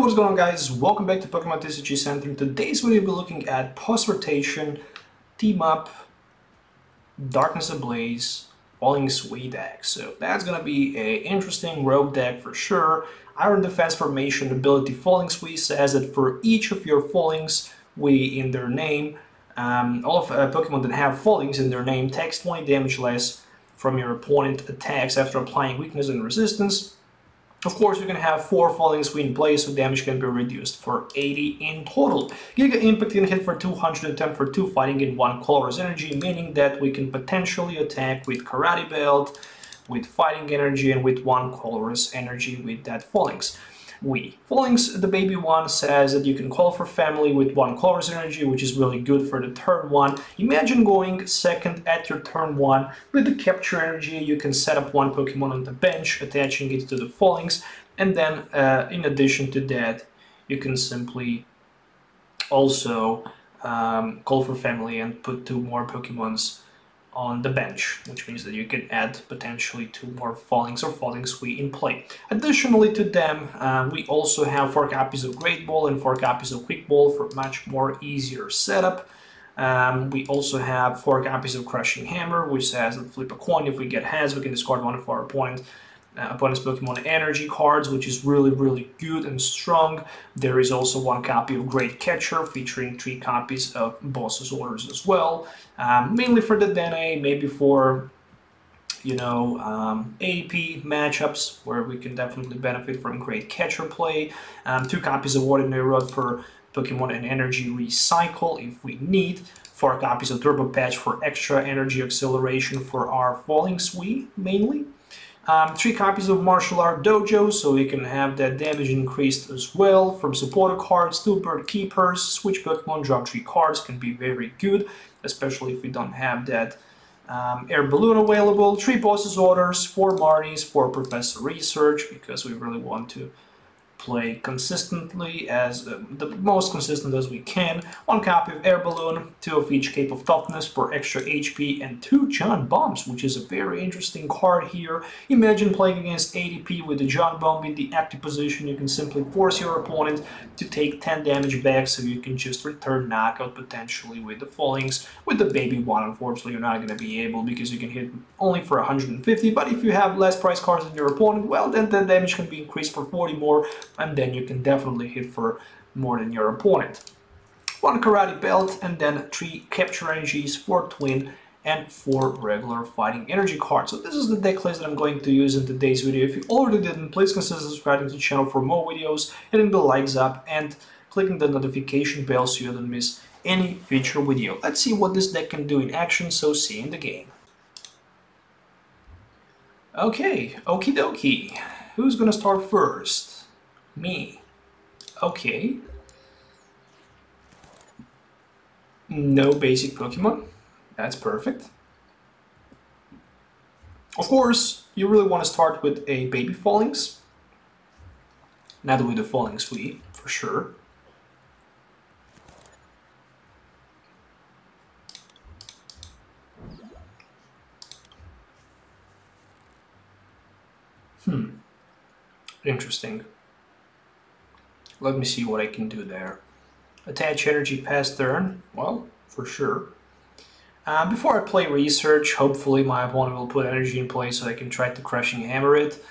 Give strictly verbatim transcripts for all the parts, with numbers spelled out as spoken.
what's going on, guys? Welcome back to Pokemon T C G Center. Today's video will be looking at Boss's Orders, Team Up, Darkness Ablaze, Falinks V deck. So that's gonna be an interesting rogue deck for sure. Iron Defense Formation ability Falinks V says that for each of your Falinks V in their name, um, all of uh, Pokemon that have Falinks in their name takes twenty damage less from your opponent attacks after applying weakness and resistance. Of course, you can have four Falinks V in play, so damage can be reduced for eighty in total. Giga Impact can hit for two hundred ten for two fighting in one colorless energy, meaning that we can potentially attack with Karate Belt, with Fighting Energy, and with one colorless energy with that Falinks V. Falinks, the baby one, says that you can call for family with one colorless energy, which is really good for the turn one. Imagine going second at your turn one with the Capture Energy. You can set up one Pokemon on the bench, attaching it to the Falinks, and then uh, in addition to that, you can simply also um, call for family and put two more Pokemons on the bench, which means that you can add potentially two more Falinks or Falinks V in play. Additionally to them, uh, we also have four copies of Great Ball and four copies of Quick Ball for much more easier setup. Um, we also have four copies of Crushing Hammer, which says that flip a coin. If we get heads, we can discard one of our opponent, uh, opponent's Pokemon energy cards, which is really, really good and strong. There is also one copy of Great Catcher, featuring three copies of Boss's Orders as well. Um, mainly for the D N A, maybe for, you know, um, A P matchups, where we can definitely benefit from Great Catcher play. Um, two copies of Ordinary Rod for Pokemon and Energy Recycle if we need. Four copies of Turbo Patch for extra energy acceleration for our Falinks V, mainly. Um, three copies of Martial Art Dojo, so we can have that damage increased as well. From supporter cards to Bird Keepers, switch Pokemon, drop three cards can be very good, especially if we don't have that um, Air Balloon available. Three Boss's Orders, four Marnies, four Professor Research, because we really want to play consistently, as uh, the most consistent as we can. One copy of Air Balloon, two of each Cape of Toughness for extra H P, and two John Bombs, which is a very interesting card here. Imagine playing against A D P with the John Bomb in the active position. You can simply force your opponent to take ten damage back, so you can just return knockout potentially with the Falinks. With the baby one, unfortunately, you're not going to be able, because you can hit only for one hundred fifty, but if you have less price cards than your opponent, well, then the damage can be increased for forty more, and then you can definitely hit for more than your opponent. One Karate Belt, and then three Capture Energies, four Twin, and four regular Fighting Energy cards. So this is the deck list that I'm going to use in today's video. If you already didn't, please consider subscribing to the channel for more videos, hitting the likes up, and clicking the notification bell so you don't miss any future video. Let's see what this deck can do in action, so see you in the game. Okay, okie dokie. Who's gonna start first? Me. Okay. No basic Pokemon. That's perfect. Of course, you really want to start with a baby Falinks. Not with the Falinks V, for sure. Hmm. Interesting. Let me see what I can do there. Attach energy past turn, well, for sure. Um, before I play research, hopefully my opponent will put energy in play so I can try to Crushing Hammer it.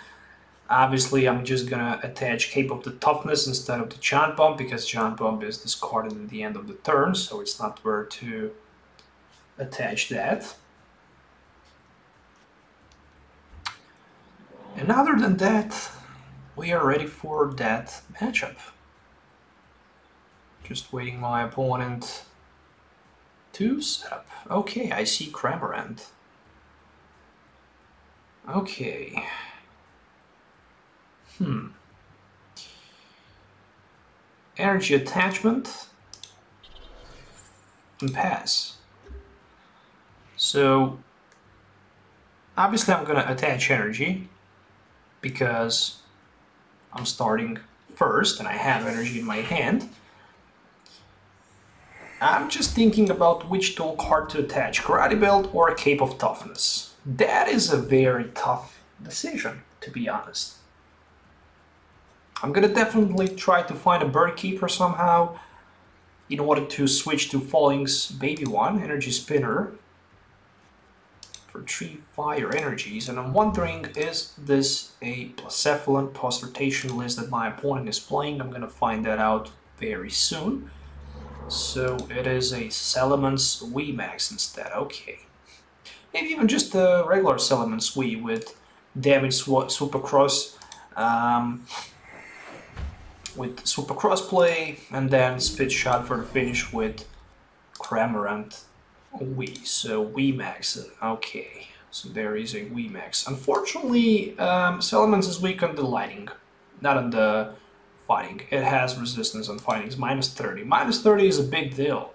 Obviously, I'm just gonna attach Cape of the Toughness instead of the John Bomb, because John Bomb is discarded at the end of the turn, so it's not where to attach that. And other than that, we are ready for that matchup. Just waiting my opponent to set up. Okay, I see Cramorant. Okay. Hmm. Energy attachment and pass. So obviously I'm gonna attach energy, because I'm starting first and I have energy in my hand. I'm just thinking about which tool card to attach, Karate Belt or Cape of Toughness. That is a very tough decision, to be honest. I'm gonna definitely try to find a Bird Keeper somehow in order to switch to Falinks Baby One, Energy Spinner, for three fire energies. And I'm wondering, is this a Blacephalon post rotation list that my opponent is playing? I'm gonna find that out very soon. So it is a Salamence V MAX instead, okay. Maybe even just a regular Salamence Wii with damage Supercross, um, with Supercross play, and then Spit Shot for the finish with Cramorant Wii. So V MAX, okay. So there is a V MAX. Unfortunately, um, Salamence is weak on the lighting, not on the fighting. It has resistance on fighting. It's minus thirty. Minus thirty is a big deal.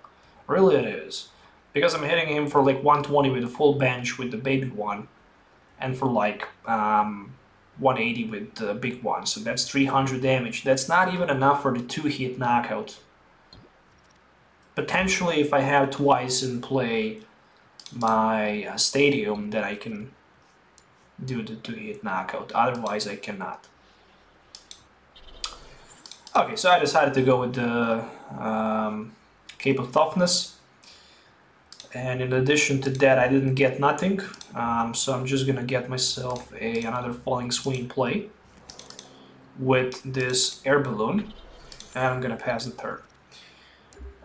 Really it is. Because I'm hitting him for like one twenty with a full bench with the baby one. And for like um, one eighty with the big one. So that's three hundred damage. That's not even enough for the two hit knockout. Potentially if I have twice in play my uh, stadium, then I can do the two hit knockout. Otherwise I cannot. Okay, so I decided to go with the um, Cape of Toughness, and in addition to that I didn't get nothing, um, so I'm just gonna get myself a another Falinks V play with this Air Balloon, and I'm gonna pass the turn.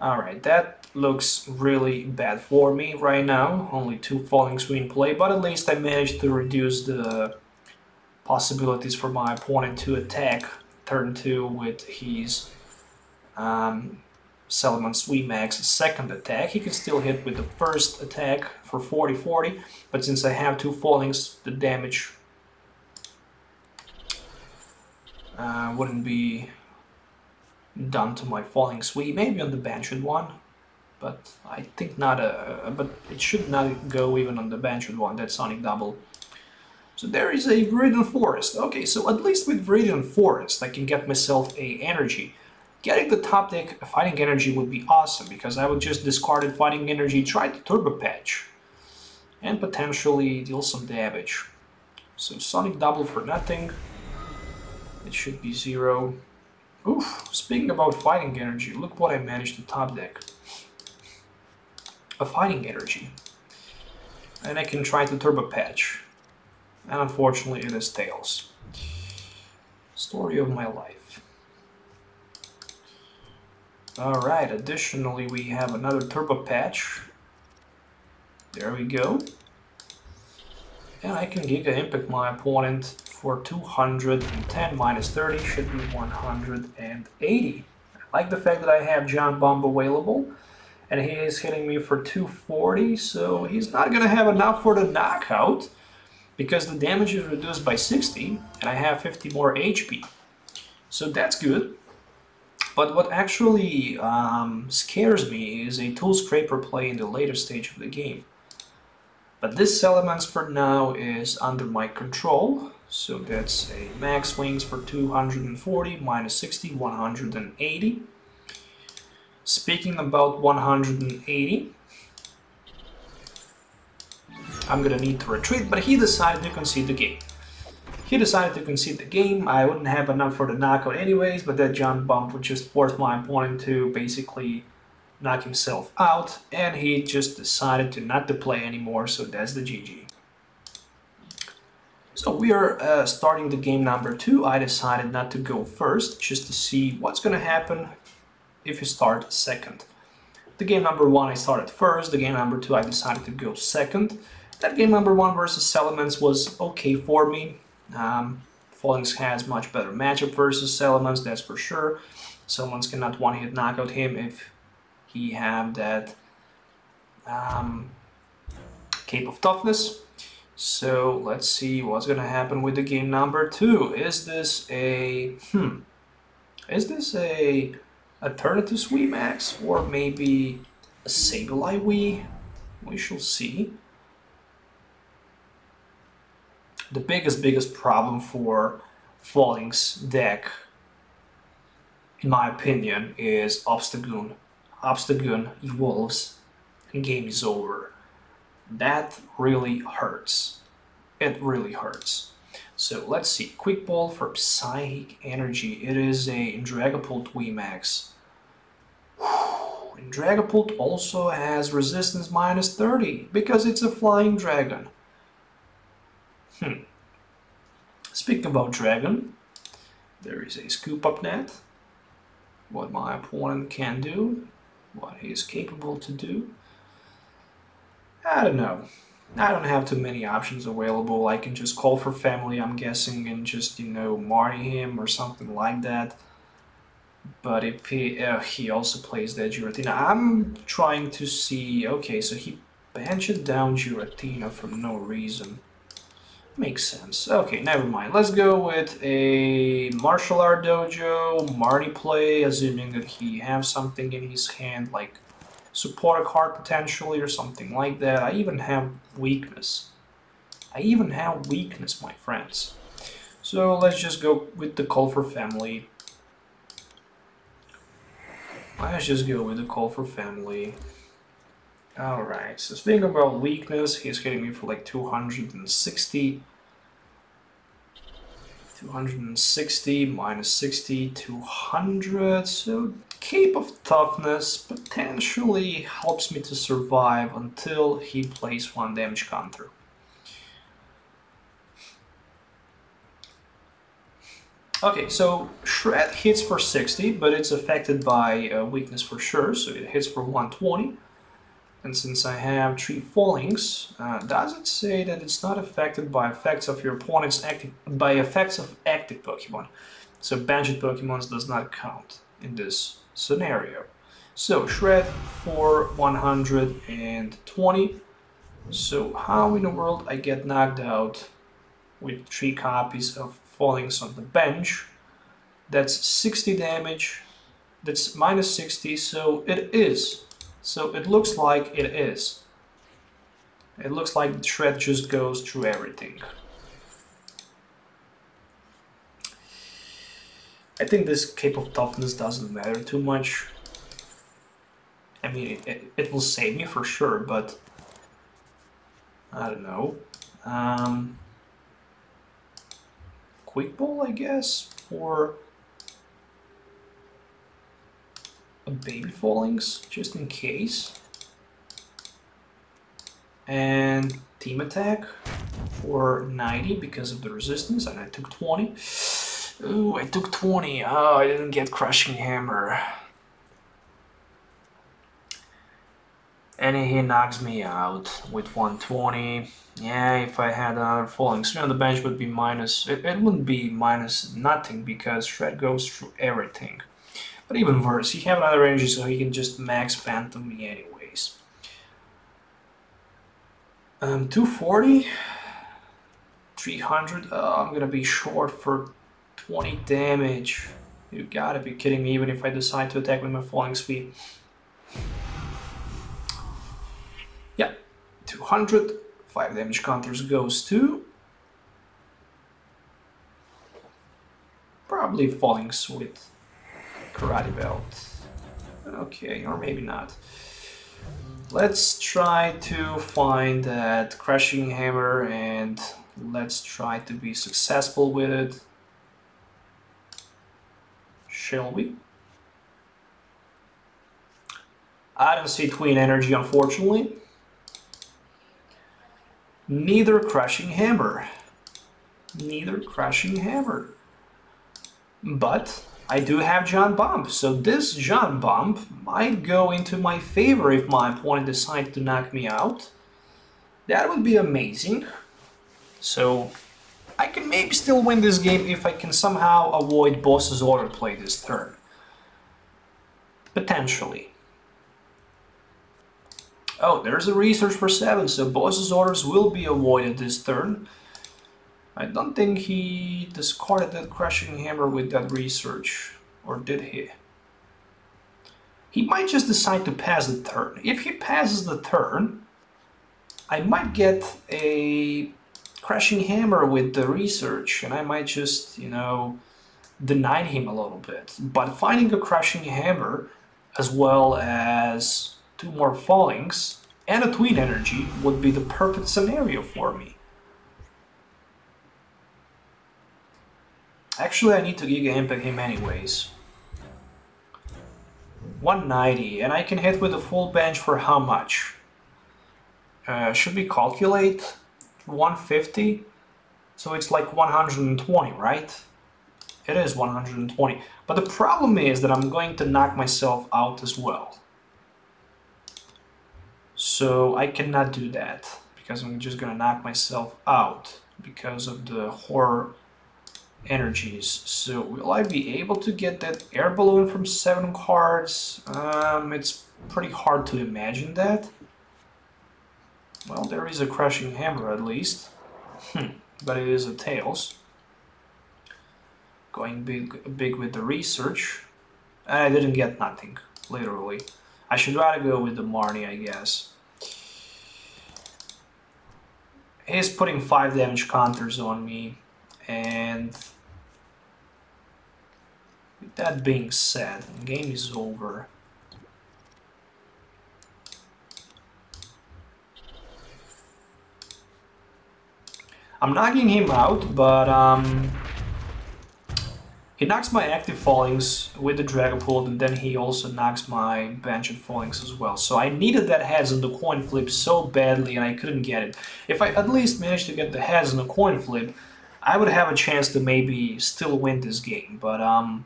Alright, that looks really bad for me right now, only two Falinks V play, but at least I managed to reduce the possibilities for my opponent to attack turn two with his um, Salamence V MAX second attack. He can still hit with the first attack for forty forty, but since I have two Falinks, the damage uh, wouldn't be done to my Falinks V. Maybe on the benched one, but I think not. A, but it should not go even on the benched one, that Sonic Double. So there is a Viridian Forest. Okay, so at least with Viridian Forest I can get myself a energy. Getting the top deck Fighting Energy would be awesome, because I would just discard it, Fighting Energy, try to Turbo Patch, and potentially deal some damage. So Sonic Double for nothing. It should be zero. Oof, speaking about Fighting Energy, look what I managed to top deck. A Fighting Energy. And I can try to Turbo Patch. And unfortunately it is Tails. Story of my life. Alright, additionally we have another Turbo Patch. There we go. And I can Giga Impact my opponent for two hundred ten. Minus thirty should be one hundred eighty. I like the fact that I have John Bomb available. And he is hitting me for two forty, so he's not gonna have enough for the knockout, because the damage is reduced by sixty, and I have fifty more H P. So that's good. But what actually um, scares me is a Tool Scraper play in the later stage of the game. But this Salamence for now is under my control. So that's a Max Wings for two hundred forty, minus sixty, one hundred eighty. Speaking about one hundred eighty, I'm gonna need to retreat, but he decided to concede the game. He decided to concede the game. I wouldn't have enough for the knockout anyways, but that John Bomb would just force my opponent to basically knock himself out, and he just decided to not to play anymore, so that's the G G. So we are uh, starting the game number two. I decided not to go first, just to see what's gonna happen if you start second. The game number one I started first, the game number two I decided to go second. That game number one versus Salamence was okay for me. Um, Falinks has much better matchup versus Salamence, that's for sure. Salamence cannot one-hit knockout him if he have that um, Cape of Toughness. So let's see what's gonna happen with the game number two. Is this a hmm? Is this a Eternatus V MAX or maybe a Sableye Wii? We shall see. The biggest, biggest problem for Falinks deck, in my opinion, is Obstagoon. Obstagoon evolves and game is over. That really hurts. It really hurts. So let's see. Quick Ball for Psychic Energy. It is a Dragapult V MAX. And Dragapult also has resistance minus thirty because it's a flying dragon. Hmm. Speaking about dragon, there is a Scoop Up Net. What my opponent can do, what he is capable to do. I don't know. I don't have too many options available. I can just call for family, I'm guessing, and just, you know, Marty him or something like that. But if he, uh, he also plays that Giratina, I'm trying to see... Okay, so he benched down Giratina for no reason. Makes sense. Okay, never mind. Let's go with a Martial Art Dojo, Marty play, assuming that he has something in his hand, like support a card potentially or something like that. I even have weakness. I even have weakness, my friends. So let's just go with the Call for Family. Let's just go with the Call for Family. Alright, so speaking about weakness, he's hitting me for like two hundred sixty. two hundred sixty, minus sixty, two hundred, so Cape of Toughness potentially helps me to survive until he plays one damage counter. Okay, so Shred hits for sixty, but it's affected by uh, weakness for sure, so it hits for one twenty. And since I have three Falinks, uh, does it say that it's not affected by effects of your opponent's active by effects of active Pokemon? So benched Pokemon does not count in this scenario. So Shred for one hundred twenty. So how in the world I get knocked out with three copies of Falinks on the bench? That's sixty damage. That's minus sixty. So it is. So it looks like it is. It looks like the Shred just goes through everything. I think this Cape of Toughness doesn't matter too much. I mean, it, it, it will save me for sure, but I don't know. Um, Quick Ball, I guess, or a baby Falinks, just in case. And Team Attack for ninety because of the resistance, and I took twenty. Ooh, I took twenty. Oh, I didn't get Crushing Hammer. And he knocks me out with one twenty. Yeah, if I had another Falinks, on the bench would be minus... It, it wouldn't be minus nothing because Shred goes through everything. But even worse, he has another energy, so he can just Max Phantom me anyways. Um, two forty, three hundred, oh, I'm gonna be short for twenty damage. You gotta be kidding me, even if I decide to attack with my Falinks V. Yeah, two hundred, five damage counters goes to... Probably Falinks with Karate Belt. Okay, or maybe not. Let's try to find that Crushing Hammer and let's try to be successful with it. Shall we? I don't see Twin Energy, unfortunately. Neither Crushing Hammer. Neither Crushing Hammer. But I do have John Bomb, so this John Bomb might go into my favor if my opponent decides to knock me out. That would be amazing. So I can maybe still win this game if I can somehow avoid Boss's Order play this turn. Potentially. Oh, there's a research for seven, so Boss's Orders will be avoided this turn. I don't think he discarded that Crushing Hammer with that research, or did he? He might just decide to pass the turn. If he passes the turn, I might get a Crushing Hammer with the research, and I might just, you know, deny him a little bit. But finding a Crushing Hammer, as well as two more Falinks, and a Twin Energy would be the perfect scenario for me. Actually, I need to Giga Impact him anyways. one ninety, and I can hit with a full bench for how much? Uh, should we calculate? one fifty? So it's like one hundred twenty, right? It is one hundred twenty. But the problem is that I'm going to knock myself out as well. So I cannot do that, because I'm just going to knock myself out because of the horror energies. So will I be able to get that air balloon from seven cards? Um, it's pretty hard to imagine that. Well, there is a crushing hammer at least. Hmm. But it is a tails. Going big, big with the research. And I didn't get nothing, literally. I should rather go with the Marnie, I guess. He's putting five damage counters on me, and with that being said, the game is over. I'm knocking him out, but um, he knocks my active Falinks with the Dragapult, and then he also knocks my bench and Falinks as well. So I needed that heads on the coin flip so badly, and I couldn't get it. If I at least managed to get the heads on the coin flip, I would have a chance to maybe still win this game, but um,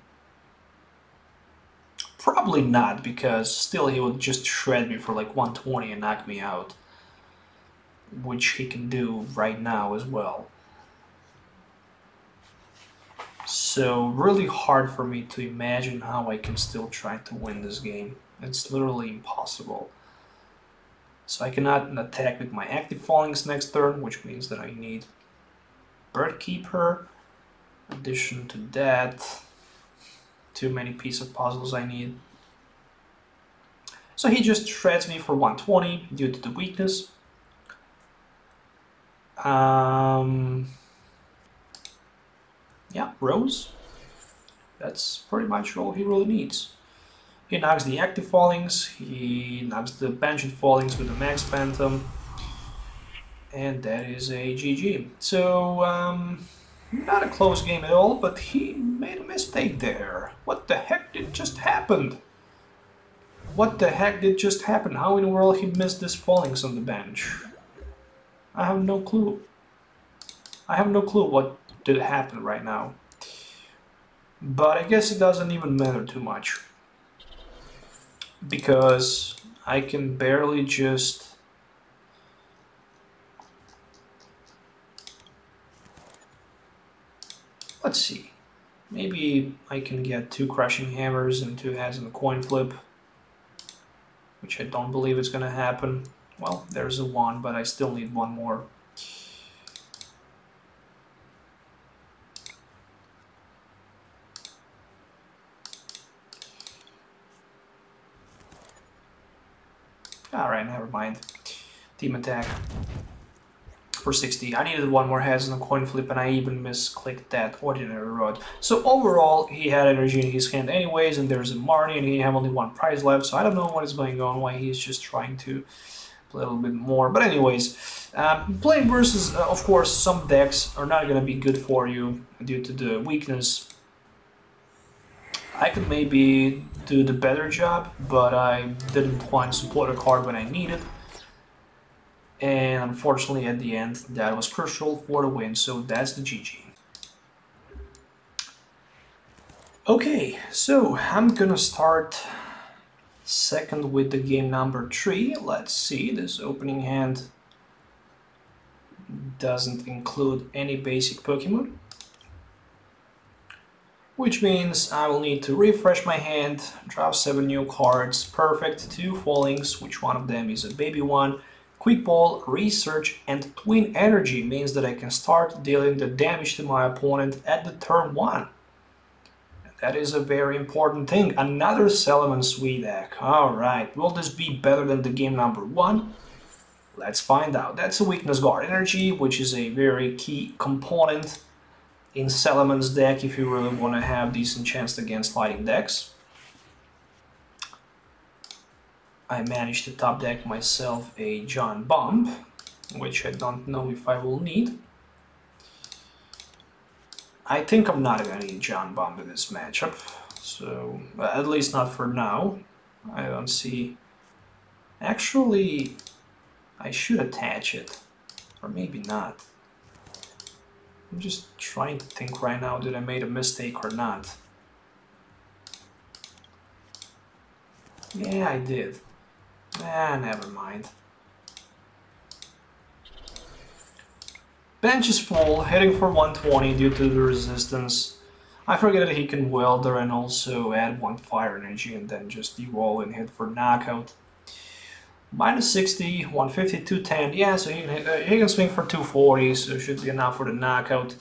probably not, because still he would just shred me for like one twenty and knock me out, which he can do right now as well. So really hard for me to imagine how I can still try to win this game. It's literally impossible. So I cannot attack with my active Falinks next turn, which means that I need Bird Keeper. In addition to that, too many pieces of puzzles I need. So he just shreds me for one twenty due to the weakness. Um, yeah, Rose. That's pretty much all he really needs. He knocks the active Falinks, he knocks the pension Falinks with the Max Phantom, and that is a G G. So, um, not a close game at all, but he made a mistake there. What the heck did just happen? What the heck did just happen? How in the world he missed this Falinks on the bench? I have no clue. I have no clue what did happen right now. But I guess it doesn't even matter too much, because I can barely just let's see. Maybe I can get two crushing hammers and two heads in the coin flip, which I don't believe is gonna happen. Well, there's a one, but I still need one more. Alright, never mind. Team attack. For sixty. I needed one more heads on the coin flip, and I even misclicked that ordinary rod. So overall, he had energy in his hand anyways, and there's a Marnie, and he had only one prize left, so I don't know what is going on, why he's just trying to a little bit more, but anyways, um, playing versus, uh, of course, some decks are not going to be good for you due to the weakness. I could maybe do the better job, but I didn't find support a card when I needed, and unfortunately at the end that was crucial for the win, so that's the G G. Okay, so I'm gonna start second with the game number three. Let's see, this opening hand doesn't include any basic Pokemon, which means I will need to refresh my hand, draw seven new cards. Perfect, two Falinks, which one of them is a baby one. Quick Ball, Research, and Twin Energy means that I can start dealing the damage to my opponent at the turn one. That is a very important thing. Another Salamence Wii deck. Alright, will this be better than the game number one? Let's find out. That's a weakness guard energy, which is a very key component in Salamence deck if you really want to have decent chance against fighting decks. I managed to top deck myself a John Bomb, which I don't know if I will need. I think I'm not going to need John Bomb in this matchup, so at least not for now. I don't see... Actually, I should attach it, or maybe not. I'm just trying to think right now, did I made a mistake or not? Yeah, I did. Ah, never mind. Bench is full, hitting for one twenty due to the resistance. I forget that he can Welder and also add one Fire Energy and then just de-wall and hit for knockout. Minus sixty, one fifty, two ten, yeah, so he can, hit, uh, he can swing for two forty, so should be enough for the knockout.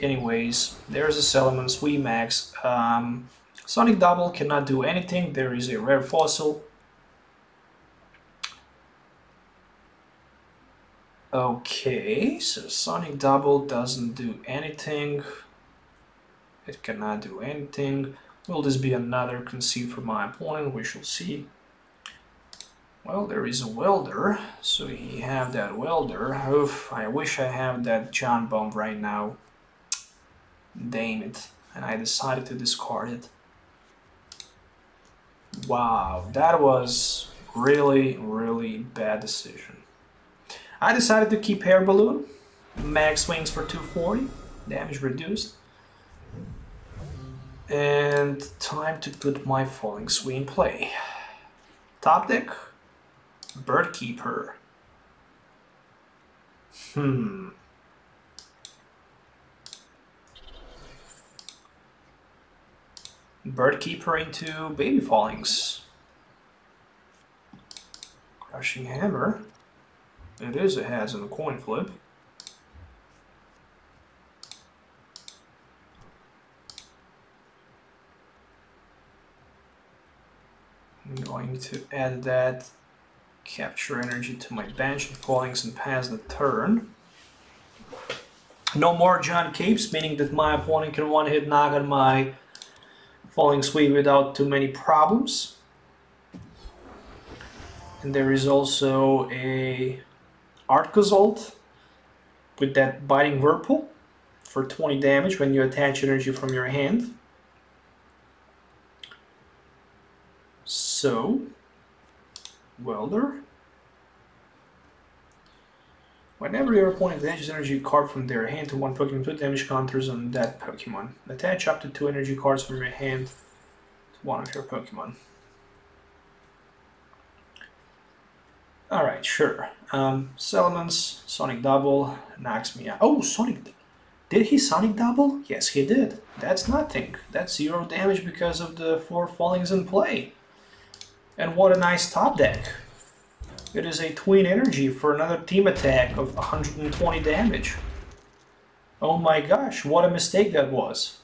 Anyways, there's a Salamence V MAX. Um, Sonic Double cannot do anything, there is a rare fossil. Okay, so Sonic Double doesn't do anything. It cannot do anything. Will this be another concede for my opponent? We shall see. Well, there is a Welder, so he have that Welder. Oof, I wish I have that John Bomb right now. Damn it. And I decided to discard it. Wow, that was really, really bad decision. I decided to keep Air Balloon, Max Wings for two forty, damage reduced, and time to put my Falinks V in play. Top deck, Bird Keeper. Hmm. Bird Keeper into Baby Falinks. Crushing Hammer. It is a heads and a coin flip. I'm going to add that Capture Energy to my bench of Falinks and pass the turn. No more John Capes, meaning that my opponent can one hit knock on my Falinks V without too many problems. And there is also a Arcosult with that Biting Whirlpool for twenty damage when you attach energy from your hand. So, Welder. Whenever your opponent attaches energy card from their hand to one Pokemon, two damage counters on that Pokemon. Attach up to two energy cards from your hand to one of your Pokemon. Alright, sure. Um, Salamence, Sonic Double, knocks me out. Oh, Sonic... Did he Sonic Double? Yes, he did. That's nothing. That's zero damage because of the four Falinks in play. And what a nice top deck. It is a Twin Energy for another team attack of one hundred twenty damage. Oh my gosh, what a mistake that was.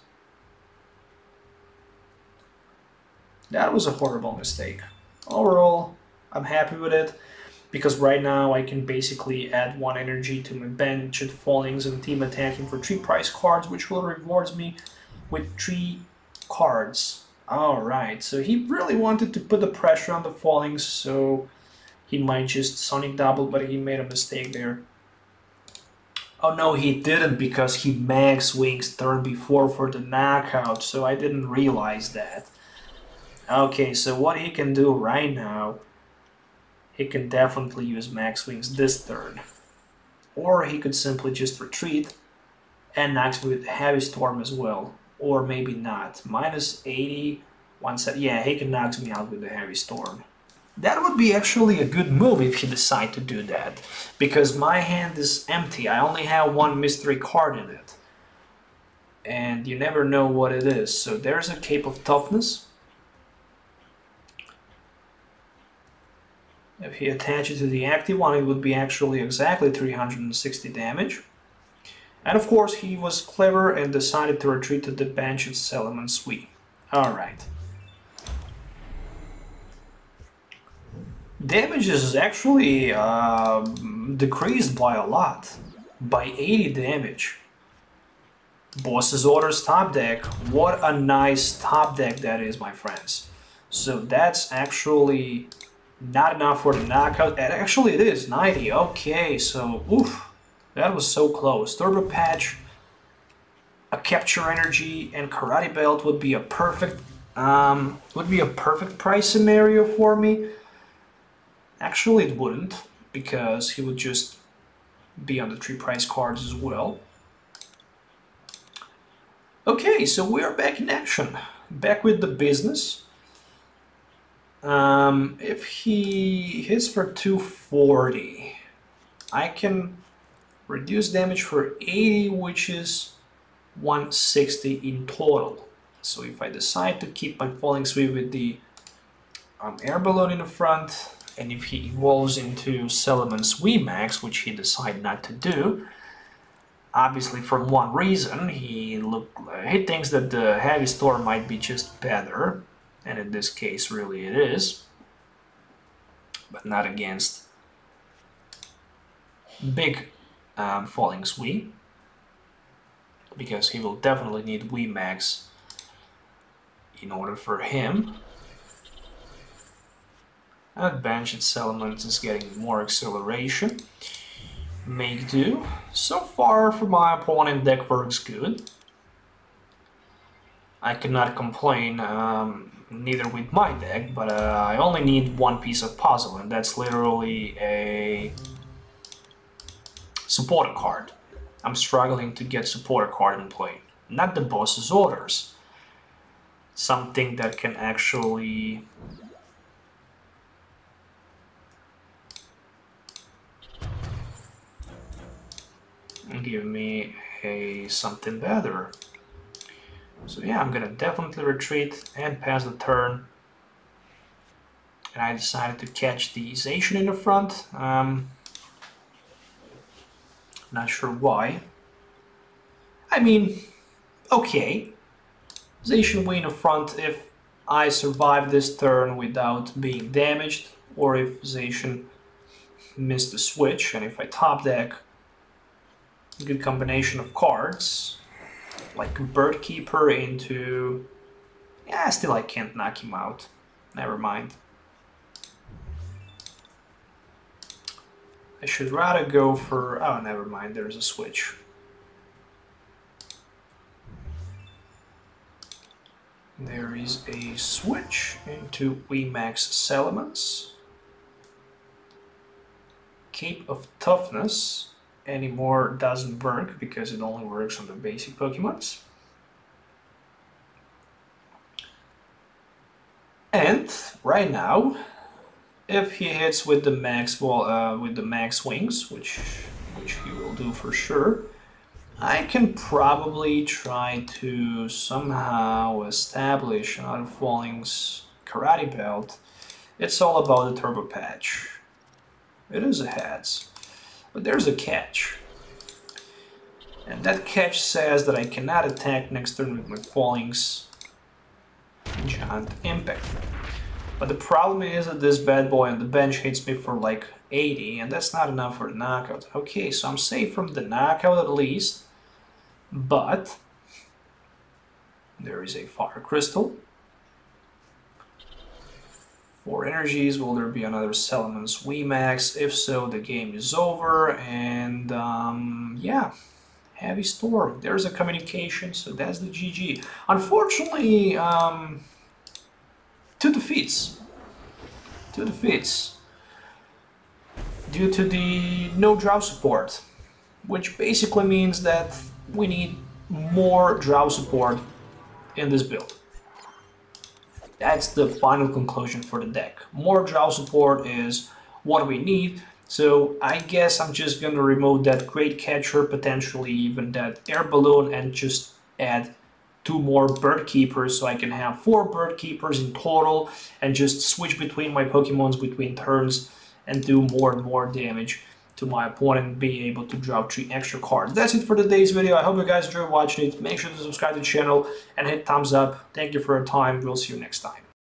That was a horrible mistake. Overall, I'm happy with it. Because right now I can basically add one energy to my bench at Falinks and team attacking for three prize cards, which will reward me with three cards. Alright, so he really wanted to put the pressure on the Falinks, so he might just Sonic Double, but he made a mistake there. Oh no, he didn't, because he Max Wings turn before for the knockout, so I didn't realize that. Okay, so what he can do right now... He can definitely use Max Wings this turn. Or he could simply just retreat and knocks me with Heavy Storm as well. Or maybe not. Minus eighty, one seventy. Yeah, he can knock me out with the Heavy Storm. That would be actually a good move if he decides to do that. Because my hand is empty. I only have one mystery card in it. And you never know what it is. So there's a Cape of Toughness. If he attaches to the active one, it would be actually exactly three hundred sixty damage. And of course, he was clever and decided to retreat to the bench at Salamence Wii. Alright. Damage is actually uh, decreased by a lot. By eighty damage. Boss's Orders top deck. What a nice top deck that is, my friends. So that's actually... Not enough for the knockout. Actually, it is ninety. Okay, so oof, that was so close. Turbo Patch a Capture Energy and Karate Belt would be a perfect um, would be a perfect price scenario for me. Actually, it wouldn't, because he would just be on the three price cards as well. Okay, so we are back in action, back with the business. Um, if he hits for two forty, I can reduce damage for eighty, which is one sixty in total. So if I decide to keep my Falinks V with the um, Air Balloon in the front, and if he evolves into Salamence V MAX, which he decided not to do, obviously from one reason, he look uh, he thinks that the Heavy Storm might be just better, and in this case really it is, but not against big um, Falinks V, because he will definitely need V MAX in order for him. That bench at Salamence is getting more acceleration. Make do. So far for my opponent, deck works good. I cannot complain, um, neither with my deck, but uh, I only need one piece of puzzle, and that's literally a supporter card. I'm struggling to get supporter card in play. Not the Boss's Orders. Something that can actually give me a something better. So yeah, I'm gonna definitely retreat and pass the turn. And I decided to catch the Zacian in the front. Um, not sure why. I mean, okay, Zacian way in the front. If I survive this turn without being damaged, or if Zacian missed the switch, and if I top deck good combination of cards like Bird Keeper into, yeah, still I can't knock him out, never mind. I should rather go for, oh never mind, there's a switch. There is a switch into V MAX Salamence, Cape of Toughness anymore doesn't work because it only works on the basic Pokemons. And right now, if he hits with the Max well, uh, with the Max Wings, which which he will do for sure, I can probably try to somehow establish another Falinks Karate Belt. It's all about the Turbo Patch. It is a heads. But there's a catch, and that catch says that I cannot attack next turn with my Falinks Giant Impact. But the problem is that this bad boy on the bench hits me for like eighty, and that's not enough for the knockout. Okay, so I'm safe from the knockout at least, but there is a Fire Crystal. Four energies. Will there be another Salamence V MAX? If so, the game is over. And um, yeah, Heavy Storm. There's a communication, so that's the G G. Unfortunately, um, two defeats. Two defeats due to the no draw support, which basically means that we need more draw support in this build. That's the final conclusion for the deck. More draw support is what we need, so I guess I'm just gonna remove that Great Catcher, potentially even that Air Balloon, and just add two more Bird Keepers, so I can have four Bird Keepers in total, and just switch between my Pokemons between turns, and do more and more damage to my opponent, being able to drop three extra cards. That's it for today's video. I hope you guys enjoyed watching it. Make sure to subscribe to the channel and hit thumbs up. Thank you for your time. We'll see you next time.